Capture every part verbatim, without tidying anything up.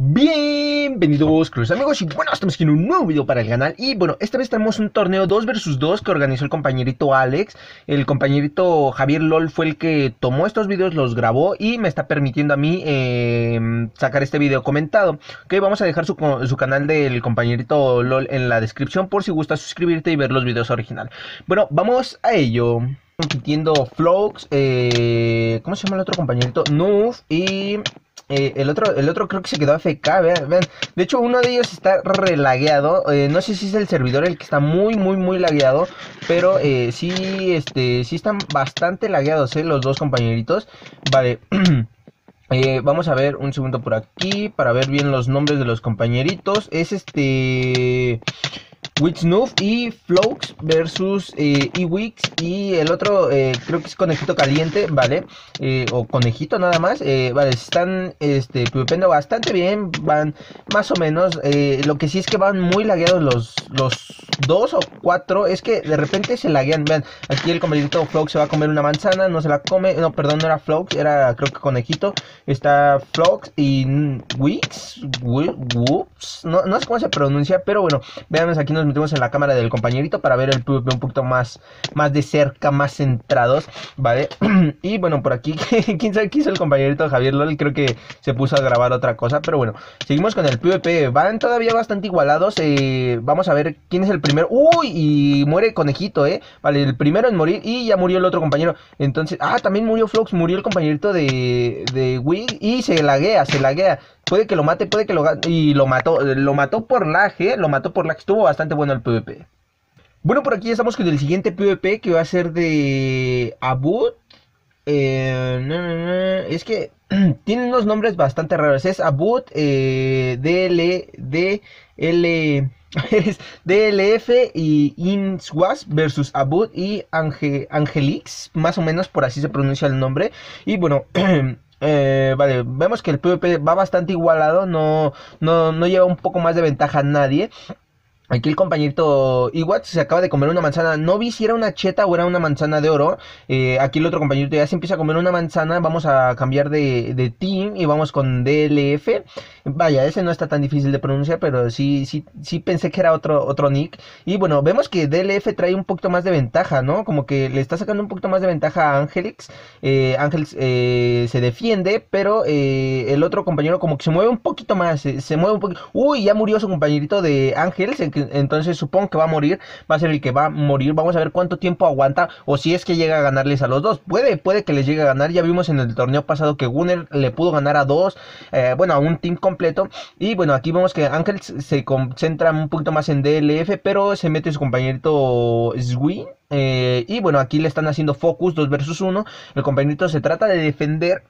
Bienvenidos, queridos amigos, y bueno, estamos aquí en un nuevo video para el canal. Y bueno, esta vez tenemos un torneo dos versus dos que organizó el compañerito Alex. El compañerito Javier LOL fue el que tomó estos videos, los grabó y me está permitiendo a mí eh, sacar este video comentado. Ok, vamos a dejar su, su canal del compañerito LOL en la descripción por si gustas suscribirte y ver los videos originales. Bueno, vamos a ello. Compitiendo Floaks, eh, ¿cómo se llama el otro compañerito? Nuf y... Eh, el otro el otro creo que se quedó A F K, vean, vean. De hecho, uno de ellos está relagueado. Eh, no sé si es el servidor el que está muy, muy, muy lagueado. Pero eh, sí, este, sí están bastante lagueados, eh, los dos compañeritos. Vale. Eh, vamos a ver un segundo por aquí para ver bien los nombres de los compañeritos. Es este... Wixnuff y Floaks versus eh, Ewix. Y el otro eh, creo que es Conejito Caliente, ¿vale? Eh, o Conejito nada más, eh, vale, están este, PvPando bastante bien. Van más o menos, eh, lo que sí es que van muy lagueados los, los dos o cuatro. Es que de repente se laguean, vean. Aquí el compañerito Floaks se va a comer una manzana. No se la come, no, perdón, no era Floaks, era creo que Conejito. Está Floaks y Wix, Wix no, no sé cómo se pronuncia, pero bueno. Veamos, aquí nos metemos en la cámara del compañerito para ver el PvP un poquito más, más de cerca, más centrados, ¿vale? Y bueno, por aquí, ¿quién sabe qué hizo el compañerito Javier LOL? Creo que se puso a grabar otra cosa, pero bueno, seguimos con el PvP. Van todavía bastante igualados, eh, vamos a ver quién es el primero. ¡Uy! Y muere Conejito, ¿eh? Vale, el primero en morir y ya murió el otro compañero. Entonces, ah, también murió Floaks, murió el compañerito de, de Wig y se laguea, se laguea. Puede que lo mate, puede que lo... Y lo mató, lo mató por lag, ¿eh? Lo mató por lag, estuvo bastante bueno el PvP. Bueno, por aquí estamos con el siguiente PvP que va a ser de... Abud. Eh, no, no, no, es que tienen unos nombres bastante raros. Es Abud, eh, DL, DL, es D L F y Inswas versus Abud y Ange, Angelix. Más o menos por así se pronuncia el nombre. Y bueno... Eh, vale, vemos que el PvP va bastante igualado, no, no, no lleva un poco más de ventaja a nadie. Aquí el compañerito Ewix se acaba de comer una manzana. No vi si era una cheta o era una manzana de oro. Eh, aquí el otro compañerito ya se empieza a comer una manzana. Vamos a cambiar de, de team y vamos con D L F. Vaya, ese no está tan difícil de pronunciar, pero sí, sí, sí pensé que era otro, otro nick. Y bueno, vemos que D L F trae un poquito más de ventaja, ¿no? Como que le está sacando un poquito más de ventaja a Angelix. Eh, Angelix eh, se defiende, pero eh, el otro compañero como que se mueve un poquito más. Eh, se mueve un poquito. Uy, ya murió su compañerito de Angelix. Entonces supongo que va a morir, va a ser el que va a morir. Vamos a ver cuánto tiempo aguanta o si es que llega a ganarles a los dos. Puede, puede que les llegue a ganar. Ya vimos en el torneo pasado que Gunner le pudo ganar a dos, eh, bueno, a un team completo. Y bueno, aquí vemos que Ángel se concentra un poquito más en D L F, pero se mete su compañerito Zwing. Eh, y bueno, aquí le están haciendo focus dos versus uno. El compañerito se trata de defender.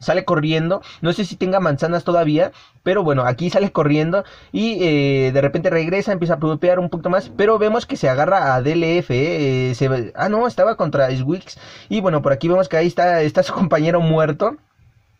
Sale corriendo. No sé si tenga manzanas todavía, pero bueno, aquí sale corriendo. Y eh, de repente regresa, empieza a pulpear un poquito más, pero vemos que se agarra a D L F, eh, se, Ah no, estaba contra Ewix. Y bueno, por aquí vemos que ahí está, está su compañero muerto.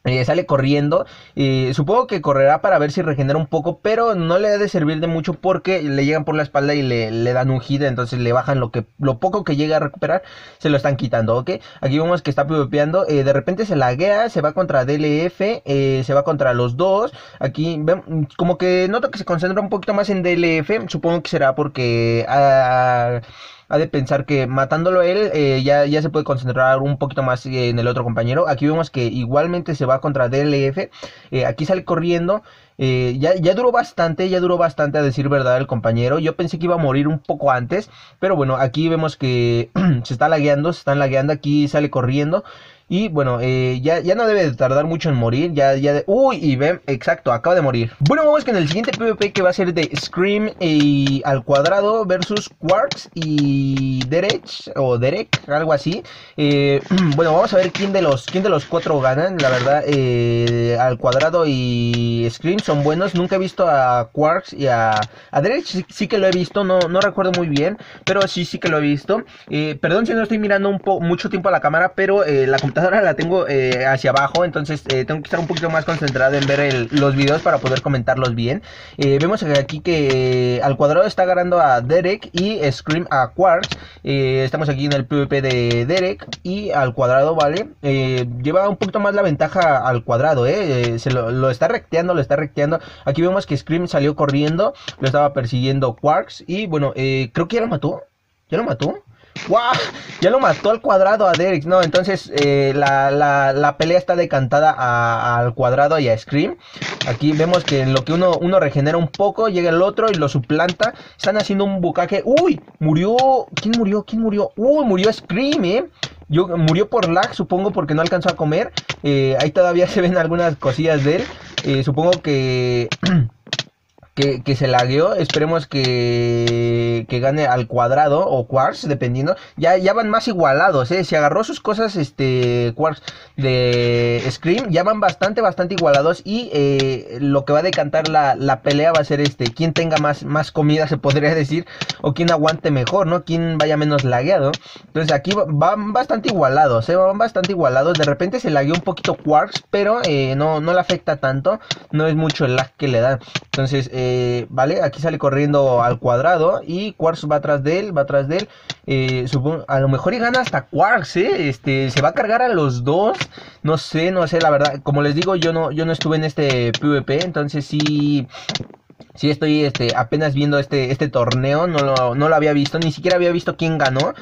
Eh, sale corriendo, eh, supongo que correrá para ver si regenera un poco, pero no le ha de servir de mucho porque le llegan por la espalda y le, le dan un hit, entonces le bajan lo que lo poco que llega a recuperar, se lo están quitando, ¿ok? Aquí vemos que está pvpeando, eh, de repente se laguea, se va contra D L F, eh, se va contra los dos, aquí ven, como que noto que se concentra un poquito más en D L F, supongo que será porque... Ah, ha de pensar que matándolo él eh, ya, ya se puede concentrar un poquito más eh, en el otro compañero. Aquí vemos que igualmente se va contra D L F. Eh, aquí sale corriendo. Eh, ya, ya duró bastante, ya duró bastante a decir verdad el compañero. Yo pensé que iba a morir un poco antes. Pero bueno, aquí vemos que se está lagueando, se están lagueando. Aquí sale corriendo. Y bueno, eh, ya, ya no debe de tardar mucho en morir. Ya, ya de... Uy, y ven, exacto, acaba de morir. Bueno, vamos con el siguiente PvP que va a ser de Scream y Al Cuadrado versus Quarks y Derek, o Derek, algo así. eh, Bueno, vamos a ver quién de los quién de los cuatro ganan. La verdad, eh, Al Cuadrado y Scream son buenos. Nunca he visto a Quarks y a, a Derek, sí, sí que lo he visto, no, no recuerdo muy bien, pero sí, sí que lo he visto. eh, Perdón si no estoy mirando un po mucho tiempo a la cámara, pero eh, la computadora computadora la tengo eh, hacia abajo, entonces eh, tengo que estar un poquito más concentrado en ver el, los videos para poder comentarlos bien. Eh, vemos aquí que Al Cuadrado está agarrando a Derek y Scream a Quarks. Eh, estamos aquí en el PvP de Derek y Al Cuadrado, ¿vale? Eh, lleva un poquito más la ventaja Al Cuadrado, ¿eh? eh se lo, lo está recteando, lo está recteando. Aquí vemos que Scream salió corriendo, lo estaba persiguiendo Quarks y bueno, eh, creo que ya lo mató. ¿Ya lo mató? ¡Wow! Ya lo mató Al Cuadrado a Derek. No, entonces eh, la, la, la pelea está decantada a, a Al Cuadrado y a Scream. Aquí vemos que en lo que uno, uno regenera un poco, llega el otro y lo suplanta. Están haciendo un bucaque. ¡Uy! Murió. ¿Quién murió? ¿Quién murió? ¡Uy! Murió Scream, ¿eh? Yo, murió por lag, supongo, porque no alcanzó a comer. Eh, ahí todavía se ven algunas cosillas de él. Eh, supongo que... Que, que se lagueó, esperemos que, que gane Al Cuadrado o Quarks, dependiendo. Ya, ya van más igualados, ¿eh? Se agarró sus cosas, este, Quarks de Scream, ya van bastante, bastante igualados. Y eh, lo que va a decantar la, la pelea va a ser, este, quien tenga más, más comida, se podría decir, o quien aguante mejor, ¿no? Quien vaya menos lagueado. Entonces aquí van bastante igualados, ¿eh? Van bastante igualados. De repente se lagueó un poquito Quarks, pero eh, no, no le afecta tanto, no es mucho el lag que le da. Entonces, eh, Eh, vale, aquí sale corriendo Al Cuadrado y Quarks va atrás de él, va atrás de él. Eh, supongo, a lo mejor y gana hasta Quarks, ¿eh? Este, se va a cargar a los dos. No sé, no sé, la verdad. Como les digo, yo no, yo no estuve en este PvP, entonces sí... Sí, estoy este, apenas viendo este, este torneo, no lo, no lo había visto, ni siquiera había visto quién ganó.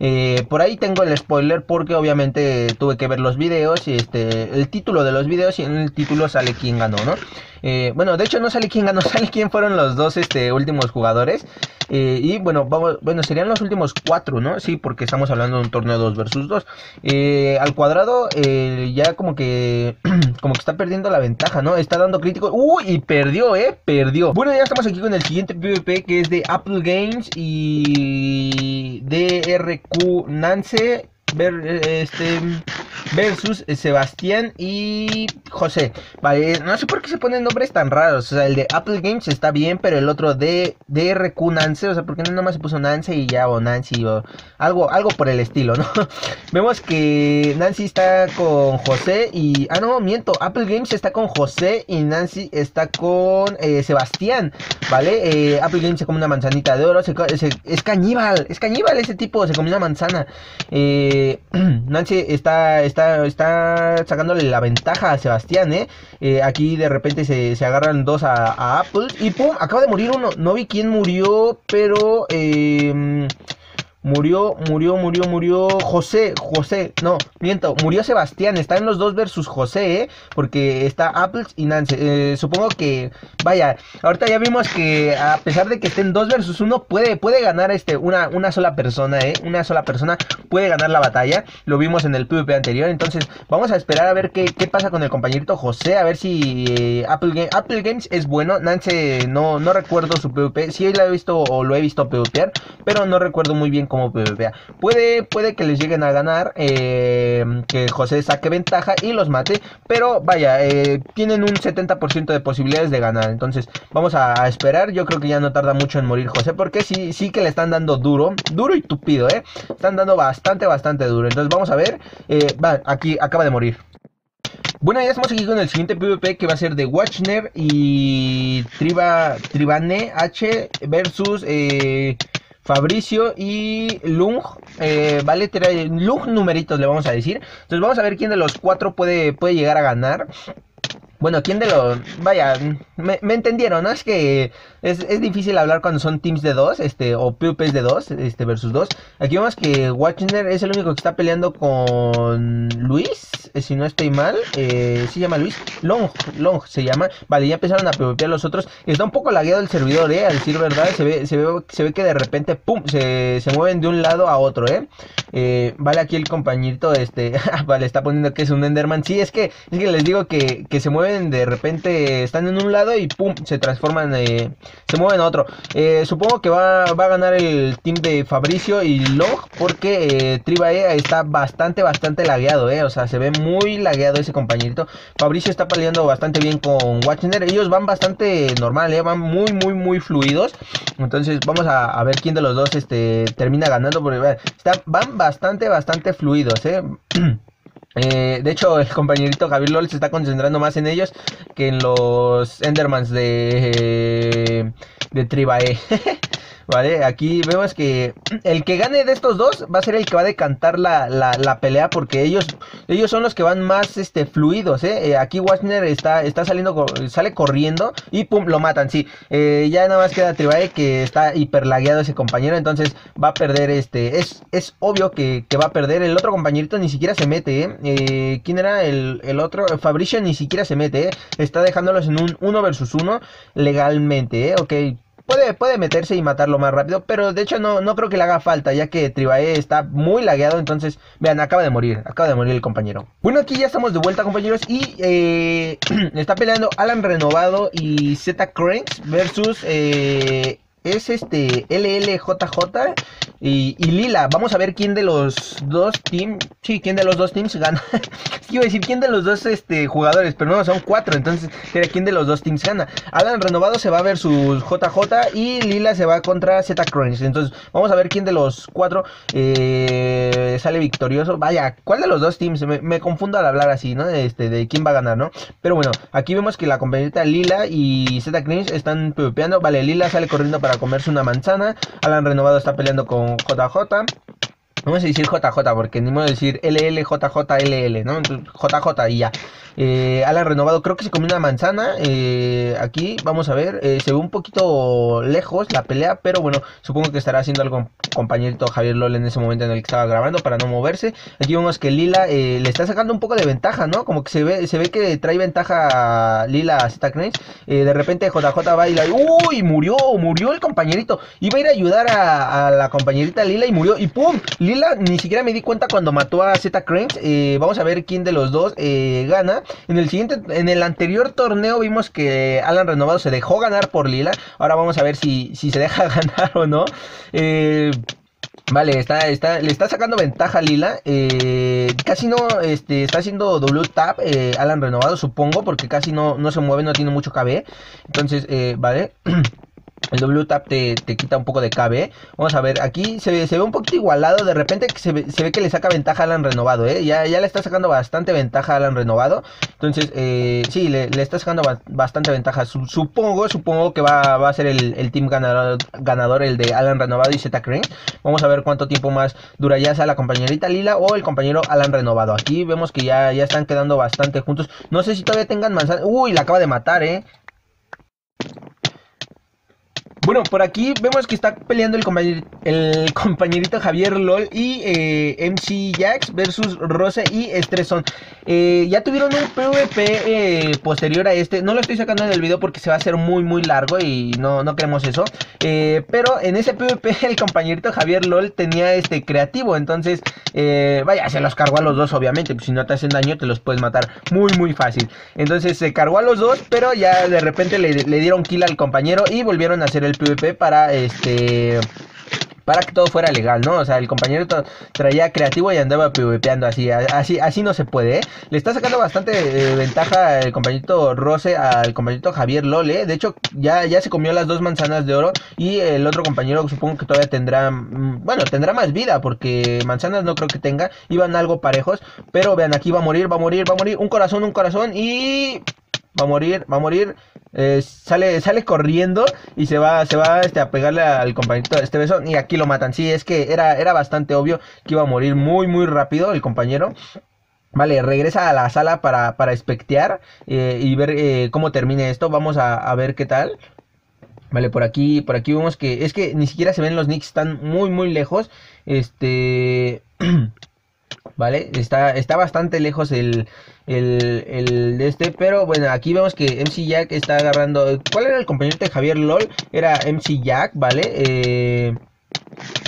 Eh, por ahí tengo el spoiler porque obviamente tuve que ver los videos y este, el título de los videos, y en el título sale quién ganó, ¿no? Eh, bueno, de hecho no sale quién ganó, sale quién fueron los dos este, últimos jugadores. Eh, y bueno, vamos, bueno, serían los últimos cuatro, ¿no? Sí, porque estamos hablando de un torneo dos versus dos. Eh, Al Cuadrado eh, ya como que, como que está perdiendo la ventaja, ¿no? Está dando críticos. ¡Uy! Y perdió, ¿eh? Perdió. Bueno, ya estamos aquí con el siguiente PvP, que es de Apple Games y D R Q Nancy este, versus Sebastián y José. Vale, no sé por qué se ponen nombres tan raros. O sea, el de Apple Games está bien, pero el otro de D R Q Nancy, o sea, ¿por qué no nomás se puso Nancy y ya, o Nancy o algo, algo por el estilo, ¿no? Vemos que Nancy está con José y... Ah, no, miento. Apple Games está con José y Nancy está con eh, Sebastián, ¿vale? Eh, Apple Games se come una manzanita de oro. Se, se, es caníbal, es caníbal ese tipo, se come una manzana. Eh... Nancy está, está, está sacándole la ventaja a Sebastián, ¿eh? Eh, aquí de repente se, se agarran dos a, a Apple y pum, acaba de morir uno. No vi quién murió, pero eh, murió, murió, murió, murió José, José, no, miento, murió Sebastián. Está en los dos versus José, ¿eh? Porque está Apple y Nancy. Eh, supongo que, vaya, ahorita ya vimos que a pesar de que estén dos versus uno, puede, puede ganar este, una, una sola persona, ¿eh? Una sola persona puede ganar la batalla. Lo vimos en el PvP anterior, entonces vamos a esperar a ver qué, qué pasa con el compañerito José, a ver si eh, Apple, Game, Apple Games es bueno. Nancy, no, no recuerdo su PvP, sí la he visto o lo he visto PvPear, pero no recuerdo muy bien como PvPea. Puede, puede que les lleguen a ganar, eh, que José saque ventaja y los mate, pero vaya, eh, tienen un setenta por ciento de posibilidades de ganar, entonces vamos a, a esperar. Yo creo que ya no tarda mucho en morir José, porque sí, sí que le están dando duro, duro y tupido, eh, están dando bastante, bastante duro, entonces vamos a ver. eh, va, aquí acaba de morir. Bueno, ya estamos aquí con el siguiente PvP, que va a ser de Watchner y Triba, Tribae H versus... Eh, Fabricio y Lung, eh, vale, Lung numeritos le vamos a decir. Entonces vamos a ver quién de los cuatro puede, puede llegar a ganar. Bueno, quién de los... Vaya, me, me entendieron, ¿no? Es que es, es difícil hablar cuando son teams de dos, este, o PvPs de dos, este, versus dos. Aquí vemos que Watchner es el único que está peleando con Luis, si no estoy mal. Eh, ¿sí se llama Luis? Long, Long se llama. Vale, ya empezaron a PvPear los otros. Está un poco lagueado el servidor, ¿eh? A decir verdad, se ve, se ve, se ve que de repente, pum, se, se mueven de un lado a otro, ¿eh? Eh, vale, aquí el compañerito, este, vale, está poniendo que es un Enderman. Sí, es que, es que les digo que, que se mueve. De repente están en un lado y pum, se transforman, eh, se mueven a otro. eh, Supongo que va, va a ganar el team de Fabricio y Log, porque eh, Tribae está bastante, bastante lagueado, eh, o sea, se ve muy lagueado ese compañerito. Fabricio está peleando bastante bien con Watchner, ellos van bastante normal, eh, van muy, muy, muy fluidos. Entonces vamos a, a ver quién de los dos este, termina ganando, porque bueno, está, van bastante, bastante fluidos, eh. Eh, de hecho, el compañerito Javier LOL se está concentrando más en ellos que en los Endermans de, de Tribae. Vale, aquí vemos que el que gane de estos dos va a ser el que va a decantar la, la, la pelea, porque ellos ellos son los que van más este fluidos, ¿eh? Eh, aquí Watchner está, está saliendo, sale corriendo y pum, lo matan, sí. Eh, ya nada más queda Tribae, que está hiperlagueado ese compañero, entonces va a perder este. Es, es obvio que, que va a perder. El otro compañerito ni siquiera se mete, ¿eh? Eh, ¿Quién era el, el otro? Fabricio ni siquiera se mete, ¿eh? Está dejándolos en un uno versus uno legalmente, ¿eh? Ok. Puede, puede meterse y matarlo más rápido, pero de hecho no, no creo que le haga falta, ya que Tribae está muy lagueado. Entonces, vean, acaba de morir, acaba de morir el compañero. Bueno, aquí ya estamos de vuelta, compañeros, y eh, está peleando Alan Renovado y Zeta Cranks versus... Eh, es este L L J J y, y Lila. Vamos a ver quién de los dos teams, sí, quién de los dos teams gana. Iba a decir quién de los dos este, jugadores, pero no, son cuatro, entonces era quién de los dos teams gana. Alan Renovado se va versus J J y Lila se va contra Zeta Cranks. Entonces vamos a ver quién de los cuatro eh, sale victorioso. Vaya, ¿cuál de los dos teams? Me, me confundo al hablar así, ¿no? Este, de quién va a ganar, ¿no? Pero bueno, aquí vemos que la compañerita Lila y Zeta Cranks están pvpeando. Vale, Lila sale corriendo para a comerse una manzana. Alan Renovado está peleando con J J. Vamos a decir J J porque ni modo de decir L L J J L L, ¿no? J J y ya. Eh, Alan Renovado creo que se comió una manzana. Eh, aquí vamos a ver. Eh, se ve un poquito lejos la pelea, pero bueno, supongo que estará haciendo algo compañerito Javier LOL en ese momento en el que estaba grabando para no moverse. Aquí vemos que Lila eh, le está sacando un poco de ventaja, ¿no? Como que se ve, se ve que trae ventaja a Lila a Zeta Cranks. Eh, de repente J J va y la... ¡Uy! Murió, murió el compañerito. Iba a ir a ayudar a, a la compañerita Lila y murió. Y ¡pum! Lila, ni siquiera me di cuenta cuando mató a Zeta Cranks. Eh, vamos a ver quién de los dos eh, gana. En el siguiente, en el anterior torneo vimos que Alan Renovado se dejó ganar por Lila. Ahora vamos a ver si, si se deja ganar o no. Eh... Vale, está, está, le está sacando ventaja Lila. Eh, casi no este, está haciendo W tap eh, Alan Renovado, supongo, porque casi no, no se mueve, no tiene mucho K B. Entonces, eh, vale. El W tap te, te quita un poco de K B. Vamos a ver, aquí se, se ve un poquito igualado. De repente se ve, se ve que le saca ventaja a Alan Renovado, ¿eh? Ya, ya le está sacando bastante ventaja a Alan Renovado. Entonces, eh, sí, le, le está sacando bastante ventaja. Supongo, supongo que va, va a ser el, el team ganador, ganador, el de Alan Renovado y Zeta Cranks. Vamos a ver cuánto tiempo más dura, ya sea la compañerita Lila o el compañero Alan Renovado. Aquí vemos que ya, ya están quedando bastante juntos. No sé si todavía tengan manzana. Uy, la acaba de matar, ¿eh? Bueno, por aquí vemos que está peleando el, compañer, el compañerito Javier LOL y eh, M C Jax versus Rose y Estresón. Eh, ya tuvieron un PvP eh, posterior a este. No lo estoy sacando en el video porque se va a hacer muy muy largo y no, no queremos eso. Eh, pero en ese PvP el compañerito Javier LOL tenía este creativo. Entonces, eh, vaya, se los cargó a los dos obviamente. Pues si no te hacen daño te los puedes matar muy muy fácil. Entonces se cargó a los dos, pero ya de repente le, le dieron kill al compañero y volvieron a hacer el PvP para este... para que todo fuera legal, ¿no? O sea, el compañero traía creativo y andaba pvpeando así, así, así no se puede, ¿eh? Le está sacando bastante eh, ventaja el compañerito Rose al compañerito Javier LOL, ¿eh? De hecho, ya, ya se comió las dos manzanas de oro y el otro compañero supongo que todavía tendrá, bueno, tendrá más vida porque manzanas no creo que tenga, iban algo parejos, pero vean, aquí va a morir, va a morir, va a morir, un corazón, un corazón y... va a morir, va a morir. Eh, sale, sale corriendo y se va, se va este, a pegarle al compañerito este beso. Y aquí lo matan. Sí, es que era, era bastante obvio que iba a morir muy, muy rápido el compañero. Vale, regresa a la sala para, para espectear eh, y ver eh, cómo termine esto. Vamos a, a ver qué tal. Vale, por aquí, por aquí vemos que... es que ni siquiera se ven los nicks, están muy, muy lejos. Este... Vale, está, está bastante lejos el, el, el de este, pero bueno, aquí vemos que M C Jack está agarrando... ¿Cuál era el compañero de Javier LOL? Era M C Jack, ¿vale? Eh...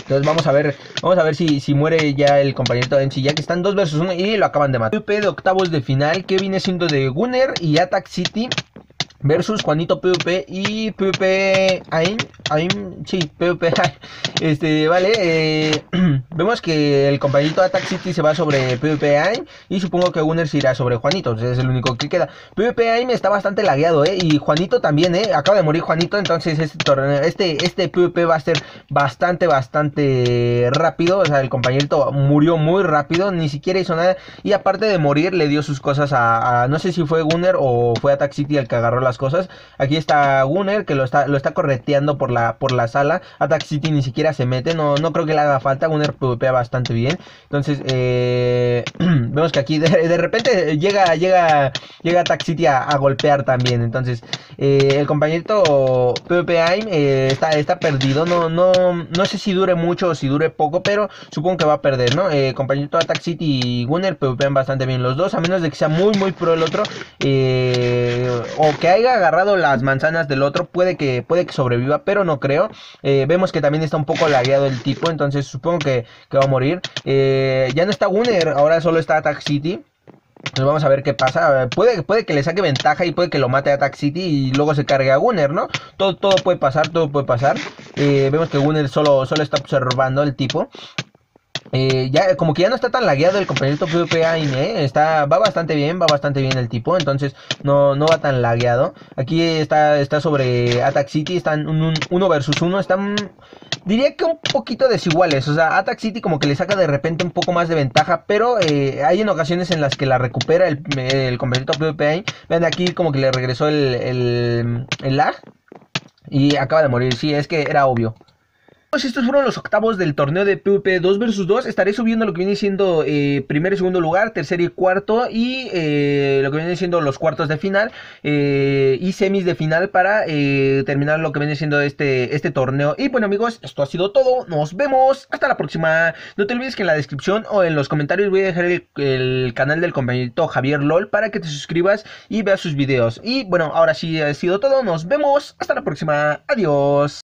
Entonces vamos a ver, vamos a ver si, si muere ya el compañerito de M C Jack. Están dos versus uno y lo acaban de matar. PvP de octavos de final, que viene siendo de Gunner y Attack City versus Juanito PvP y PvP AIM, AIM, sí, PvP AIM. Este, vale, eh... Vemos que el compañerito Attack City se va sobre PvP A I M y supongo que Gunner se irá sobre Juanito, es el único que queda. PvP A I M está bastante lagueado, ¿eh? Y Juanito también, ¿eh? Acaba de morir Juanito, entonces este torneo, este, este PvP va a ser bastante, bastante rápido. O sea, el compañerito murió muy rápido, ni siquiera hizo nada. Y aparte de morir, le dio sus cosas a... a no sé si fue Gunner o fue Attack City el que agarró las cosas. Aquí está Gunner, que lo está, lo está correteando por la, por la sala. Attack City ni siquiera se mete, no, no creo que le haga falta. Gunner PvPea bastante bien. Entonces, eh, vemos que aquí de, de repente llega, llega, llega Attack City a, a golpear también. Entonces, eh, el compañerito PvP A I M eh, está, está perdido. No, no, no sé si dure mucho o si dure poco, pero supongo que va a perder, ¿no? Eh, compañerito Attack City y Gunner PvPean bastante bien los dos, a menos de que sea muy, muy pro el otro. Eh, o que haya agarrado las manzanas del otro, puede que, puede que sobreviva, pero no creo. Eh, vemos que también está un poco lagueado el tipo, entonces supongo que, que va a morir. Eh, ya no está Gunner, ahora solo está Attack City. Entonces vamos a ver qué pasa. Puede, puede que le saque ventaja y puede que lo mate a Attack City y luego se cargue a Gunner, ¿no? Todo, todo puede pasar, todo puede pasar. Eh, vemos que Gunner solo, solo está observando el tipo. Eh, ya, como que ya no está tan lagueado el compañerito PvP A I M, ¿eh? Está, va bastante bien, va bastante bien el tipo, entonces no, no va tan lagueado. Aquí está, está sobre Attack City, están uno versus uno, están... diría que un poquito desiguales. O sea, Attack City como que le saca de repente un poco más de ventaja, pero eh, hay en ocasiones en las que la recupera el, el compañerito PvP A I M. Vean, aquí como que le regresó el, el, el lag y acaba de morir, sí, es que era obvio. Pues estos fueron los octavos del torneo de PvP dos versus dos. Estaré subiendo lo que viene siendo eh, primero y segundo lugar, tercero y cuarto, y eh, lo que viene siendo los cuartos de final eh, y semis de final para eh, terminar lo que viene siendo este, este torneo. Y bueno amigos, esto ha sido todo. Nos vemos. Hasta la próxima. No te olvides que en la descripción o en los comentarios voy a dejar el, el canal del compañerito Javier LOL para que te suscribas y veas sus videos. Y bueno, ahora sí ha sido todo. Nos vemos. Hasta la próxima. Adiós.